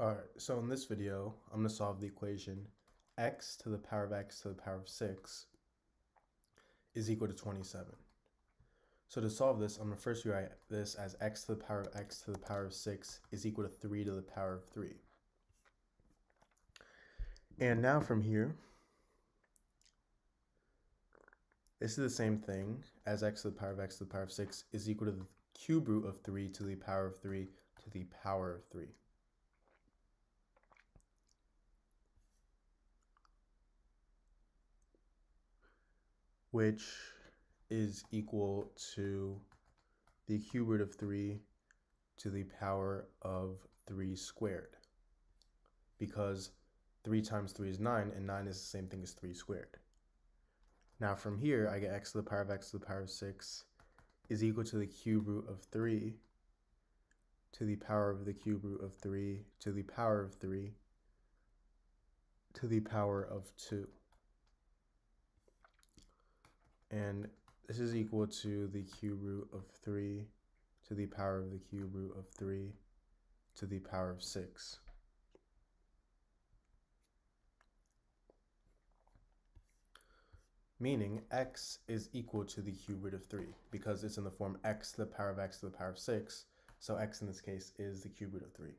Alright, so in this video, I'm going to solve the equation x to the power of 6 is equal to 27. So to solve this, I'm going to first rewrite this as x to the power of 6 is equal to 3 to the power of 3. And now from here, this is the same thing as x to the power of 6 is equal to the cube root of 3 to the power of 3 to the power of 3. Which is equal to the cube root of 3 to the power of 3 squared, because 3 times 3 is 9, and 9 is the same thing as 3 squared. Now from here, I get x to the power of 6 is equal to the cube root of 3 to the power of the cube root of 3 to the power of 3 to the power of 2. And this is equal to the cube root of 3 to the power of the cube root of 3 to the power of 6. Meaning x is equal to the cube root of 3 because it's in the form x to the power of 6. So x in this case is the cube root of 3.